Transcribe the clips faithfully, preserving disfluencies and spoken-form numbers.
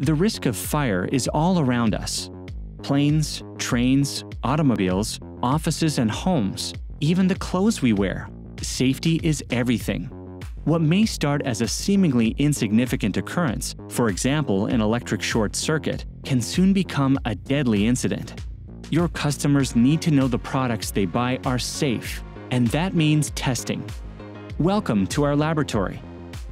The risk of fire is all around us. Planes, trains, automobiles, offices and homes, even the clothes we wear. Safety is everything. What may start as a seemingly insignificant occurrence, for example an electric short circuit, can soon become a deadly incident. Your customers need to know the products they buy are safe, and that means testing. Welcome to our laboratory.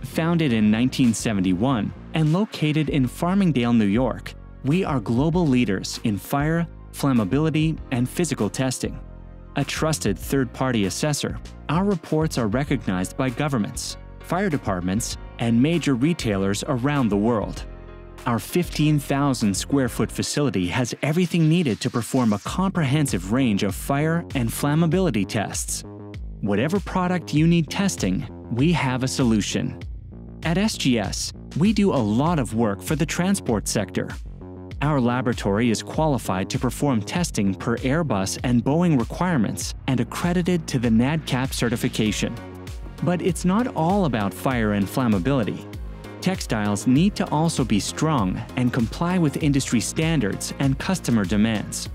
Founded in nineteen seventy-one and located in Farmingdale, New York, we are global leaders in fire, flammability, and physical testing. A trusted third-party assessor, our reports are recognized by governments, fire departments, and major retailers around the world. Our fifteen thousand square foot facility has everything needed to perform a comprehensive range of fire and flammability tests. Whatever product you need testing, we have a solution. At S G S, we do a lot of work for the transport sector. Our laboratory is qualified to perform testing per Airbus and Boeing requirements and accredited to the NADCAP certification. But it's not all about fire and flammability. Textiles need to also be strong and comply with industry standards and customer demands.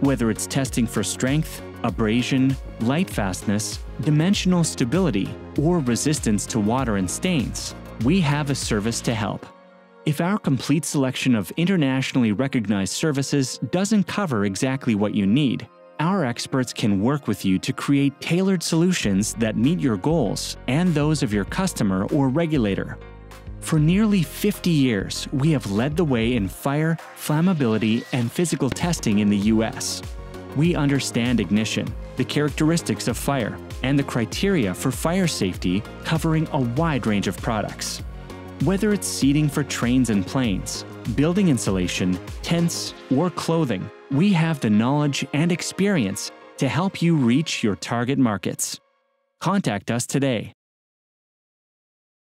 Whether it's testing for strength, abrasion, light fastness, dimensional stability, or resistance to water and stains, we have a service to help. If our complete selection of internationally recognized services doesn't cover exactly what you need, our experts can work with you to create tailored solutions that meet your goals and those of your customer or regulator. For nearly fifty years, we have led the way in fire, flammability, and physical testing in the U S. We understand ignition, the characteristics of fire, and the criteria for fire safety covering a wide range of products. Whether it's seating for trains and planes, building insulation, tents, or clothing, we have the knowledge and experience to help you reach your target markets. Contact us today.